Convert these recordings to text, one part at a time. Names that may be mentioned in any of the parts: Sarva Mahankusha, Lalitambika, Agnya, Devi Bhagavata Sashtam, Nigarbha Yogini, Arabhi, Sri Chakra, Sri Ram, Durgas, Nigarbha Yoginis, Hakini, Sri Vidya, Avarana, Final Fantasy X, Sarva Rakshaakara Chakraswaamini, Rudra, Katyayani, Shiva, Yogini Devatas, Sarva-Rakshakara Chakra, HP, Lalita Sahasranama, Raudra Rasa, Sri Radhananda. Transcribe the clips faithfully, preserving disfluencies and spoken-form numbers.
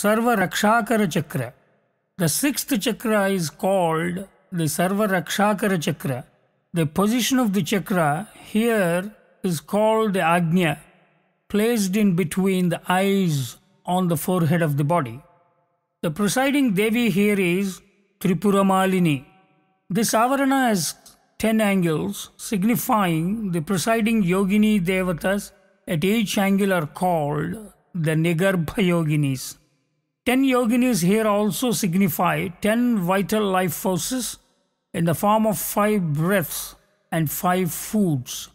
Sarva-Rakshakara Chakra. The sixth chakra is called the Sarva-Rakshakara Chakra. The position of the chakra here is called the Agnya, placed in between the eyes on the forehead of the body. The presiding Devi here is Tripuramalini. This Avarana has ten angles, signifying the presiding Yogini Devatas at each angle are called the Nigarbha Yoginis. Ten Yoginis here also signify ten vital life forces in the form of five breaths and five foods.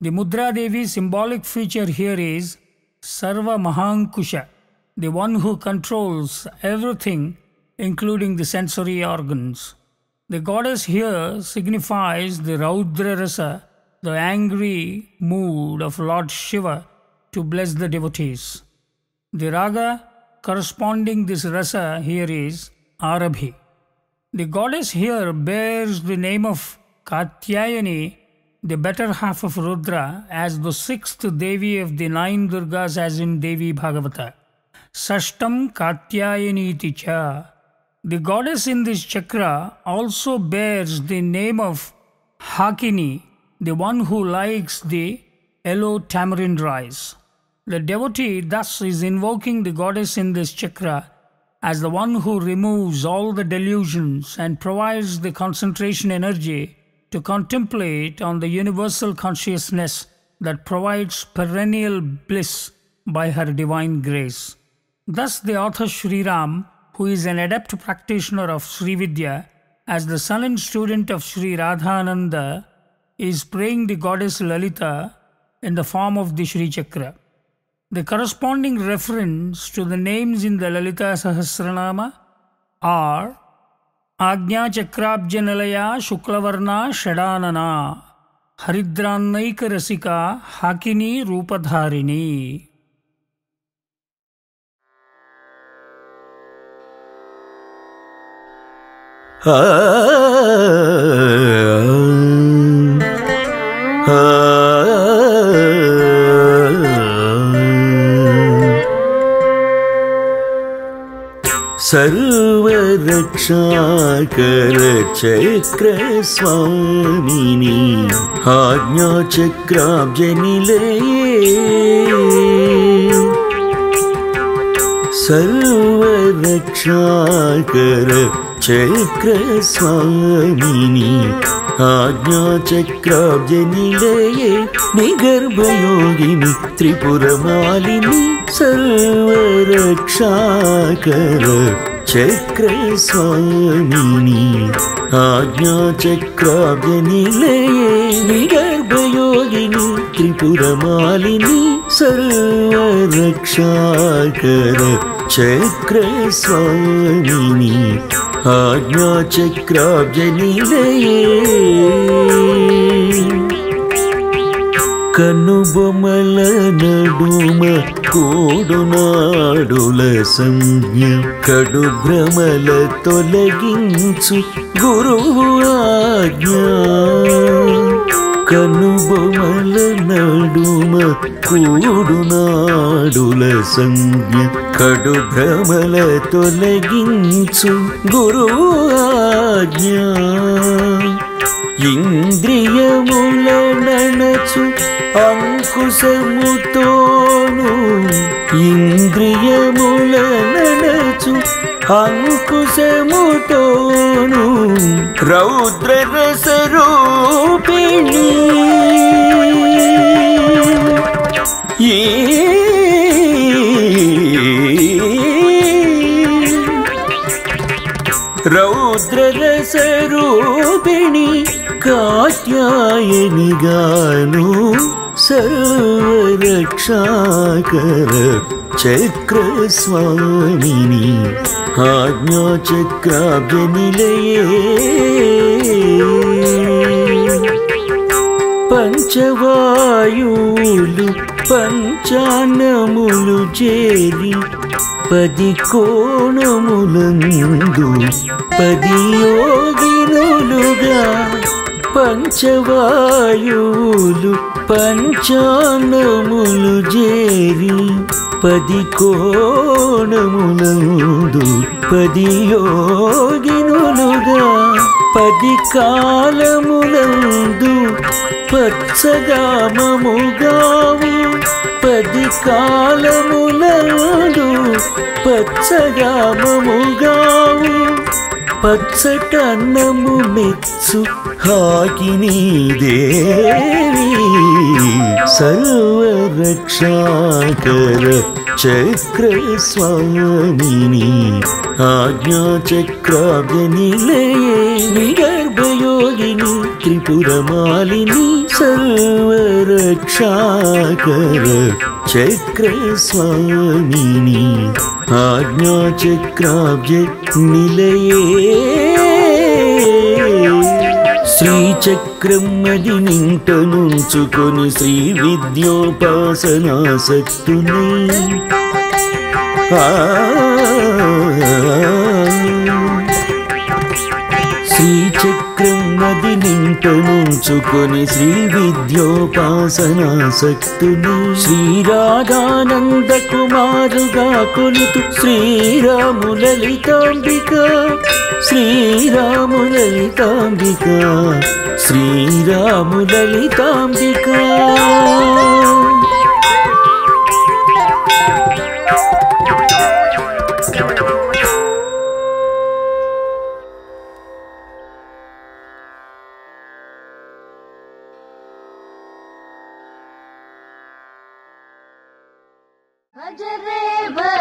The Mudra Devi's symbolic feature here is Sarva Mahankusha, the one who controls everything, including the sensory organs. The goddess here signifies the Raudra Rasa, the angry mood of Lord Shiva to bless the devotees. The raga corresponding this rasa here is Arabhi. The goddess here bears the name of Katyayani, the better half of Rudra, as the sixth Devi of the nine Durgas as in Devi Bhagavata Sashtam Katyayani Cha. The goddess in this chakra also bears the name of Hakini, the one who likes the yellow tamarind rice. The devotee thus is invoking the goddess in this chakra as the one who removes all the delusions and provides the concentration energy to contemplate on the universal consciousness that provides perennial bliss by her divine grace. Thus the author Sri Ram, who is an adept practitioner of Sri Vidya, as the son and student of Sri Radhananda, is praying the goddess Lalita in the form of the Sri Chakra. The corresponding reference to the names in the Lalita Sahasranama are Agnya Chakrabjanalaya Shuklavarna Shadanana Haridrannaika Rasika Hakini Rupadharini. Sarva-Rakshakara Chakra Swamini Agnya Chakrabjanilaya Sarva-Rakshakara Chakra Swamini Agnya Chakrabjanilaya Nigarbha Yogini Tripuramalini Sarva-Rakshakara Chakra Swamini Agnya Chakrabjanilaya Nigarbha Yogini Tripuramalini Sarva-Rakshakara Chakra Swamini Agnya Chakrabjanilaya Kannubomala naduma kodunadula samjna kadubhramala tolaginchu Guruvu Agnya Kannubomala naduma kodunadula samjna kadubhramala tolaginchu Guru Agnya Indriyamula nanachu ankusamutonu Indriyamula nanachu ankusamutonu Raudra Rasa Rupini Raudra Rasa Rupini Katyayani Ganu Sarva-Rakshakara Chakra Swamini Agnya Chakrabjanilaya Panchavayulu Panchanamulu Jeri Padikonamulundu Padiyoginuluga Panchavayulu Panchanamulu Jeri పది కోణములందు పది యోగినులుగా పది కాలములందు పచ్చగా మముగావు పది కాలములందు పచ్చగా మముగావు పచ్చటన్నము మెచ్చు హాకినీ దేవి సర్వరక్షాకర చక్ర స్వామిని ఆజ్ఞా చక్రాబ్ధ నిలయే నిగర్భయోగిని త్రిపురమాలిని సర్వరక్షాకర చక్ర స్వామిని ఆజ్ఞా చక్రాబ్ధ నిలయే శ్రీ చక్రం అది నింట నుంచుకొని శ్రీ విద్యోపాసనాసక్తుని శ్రీ చక్రం అది నింట నుంచుకొని శ్రీ విద్యోపాసనాసక్తుని శ్రీ రాధానంద కుమారుగా కొలుతు శ్రీరాము లలితాంబిక శ్రీరాము లలితాంబిక శ్రీరాము లలితాంబిక Hajre